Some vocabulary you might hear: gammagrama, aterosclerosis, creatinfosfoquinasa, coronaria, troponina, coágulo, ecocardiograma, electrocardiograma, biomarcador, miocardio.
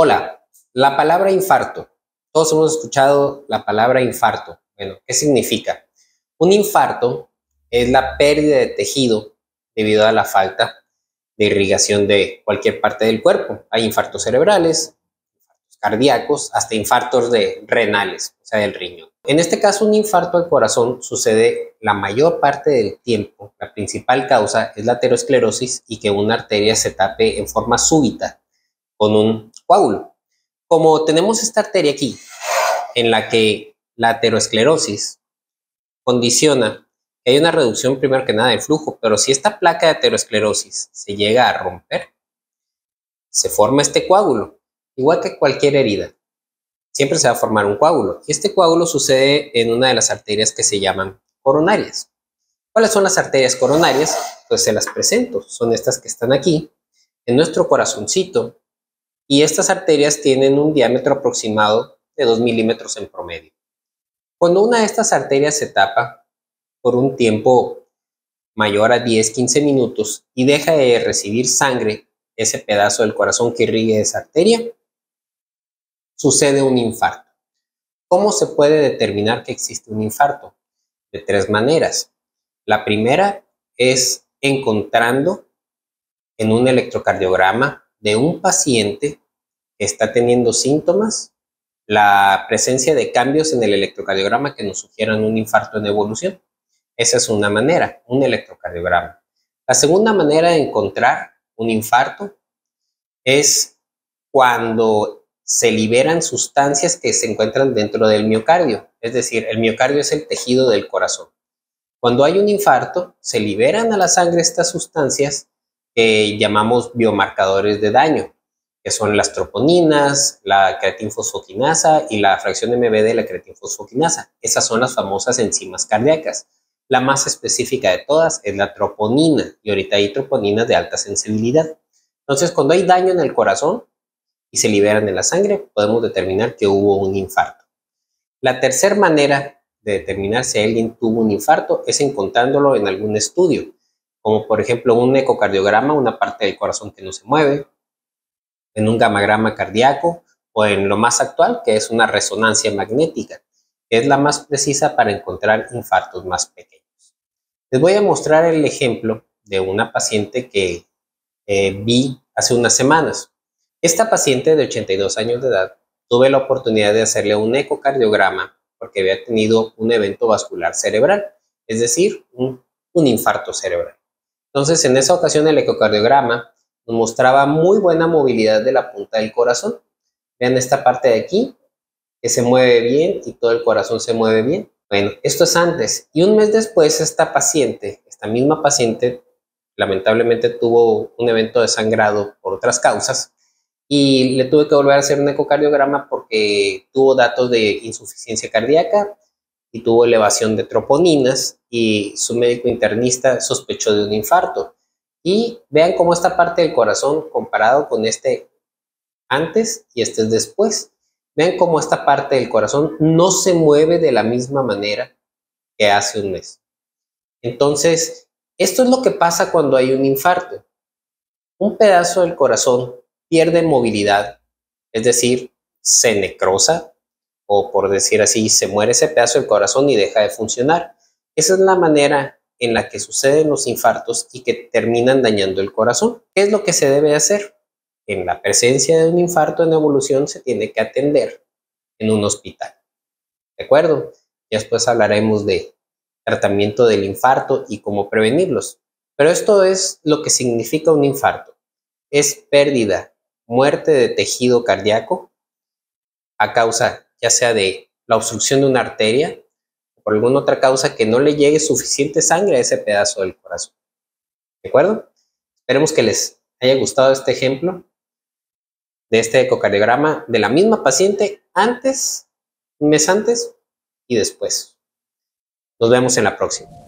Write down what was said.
Hola, la palabra infarto. Todos hemos escuchado la palabra infarto. Bueno, ¿qué significa? Un infarto es la pérdida de tejido debido a la falta de irrigación de cualquier parte del cuerpo. Hay infartos cerebrales, infartos cardíacos, hasta infartos de renales, o sea, del riñón. En este caso, un infarto al corazón sucede la mayor parte del tiempo. La principal causa es la aterosclerosis y que una arteria se tape en forma súbita con un coágulo. Como tenemos esta arteria aquí, en la que la aterosclerosis condiciona que hay una reducción primero que nada del flujo, pero si esta placa de aterosclerosis se llega a romper, se forma este coágulo, igual que cualquier herida. Siempre se va a formar un coágulo. Y este coágulo sucede en una de las arterias que se llaman coronarias. ¿Cuáles son las arterias coronarias? Pues se las presento. Son estas que están aquí, en nuestro corazoncito. Y estas arterias tienen un diámetro aproximado de 2 milímetros en promedio. Cuando una de estas arterias se tapa por un tiempo mayor a 10-15 minutos y deja de recibir sangre, ese pedazo del corazón que irrigue esa arteria, sucede un infarto. ¿Cómo se puede determinar que existe un infarto? De tres maneras. La primera es encontrando en un electrocardiograma de un paciente que está teniendo síntomas, la presencia de cambios en el electrocardiograma que nos sugieran un infarto en evolución. Esa es una manera, un electrocardiograma. La segunda manera de encontrar un infarto es cuando se liberan sustancias que se encuentran dentro del miocardio. Es decir, el miocardio es el tejido del corazón. Cuando hay un infarto, se liberan a la sangre estas sustancias que llamamos biomarcadores de daño, que son las troponinas, la creatinfosfoquinasa y la fracción MB de la creatinfosfoquinasa. Esas son las famosas enzimas cardíacas. La más específica de todas es la troponina, y ahorita hay troponinas de alta sensibilidad. Entonces, cuando hay daño en el corazón y se liberan en la sangre, podemos determinar que hubo un infarto. La tercera manera de determinar si alguien tuvo un infarto es encontrándolo en algún estudio, como por ejemplo un ecocardiograma, una parte del corazón que no se mueve, en un gammagrama cardíaco o en lo más actual, que es una resonancia magnética, que es la más precisa para encontrar infartos más pequeños. Les voy a mostrar el ejemplo de una paciente que vi hace unas semanas. Esta paciente de 82 años de edad, tuve la oportunidad de hacerle un ecocardiograma porque había tenido un evento vascular cerebral, es decir, un infarto cerebral. Entonces, en esa ocasión el ecocardiograma nos mostraba muy buena movilidad de la punta del corazón. Vean esta parte de aquí, que se mueve bien y todo el corazón se mueve bien. Bueno, esto es antes. Y un mes después esta misma paciente, lamentablemente tuvo un evento de sangrado por otras causas y le tuve que volver a hacer un ecocardiograma porque tuvo datos de insuficiencia cardíaca y tuvo elevación de troponinas y su médico internista sospechó de un infarto. Y vean cómo esta parte del corazón comparado con este antes y este es después. Vean cómo esta parte del corazón no se mueve de la misma manera que hace un mes. Entonces, esto es lo que pasa cuando hay un infarto. Un pedazo del corazón pierde movilidad, es decir, se necrosa, o por decir así, se muere ese pedazo del corazón y deja de funcionar. Esa es la manera en la que suceden los infartos y que terminan dañando el corazón. ¿Qué es lo que se debe hacer? En la presencia de un infarto en evolución se tiene que atender en un hospital. ¿De acuerdo? Ya después hablaremos de tratamiento del infarto y cómo prevenirlos. Pero esto es lo que significa un infarto. Es pérdida, muerte de tejido cardíaco a causa ya sea de la obstrucción de una arteria o por alguna otra causa que no le llegue suficiente sangre a ese pedazo del corazón. ¿De acuerdo? Esperemos que les haya gustado este ejemplo de este ecocardiograma de la misma paciente antes, un mes antes y después. Nos vemos en la próxima.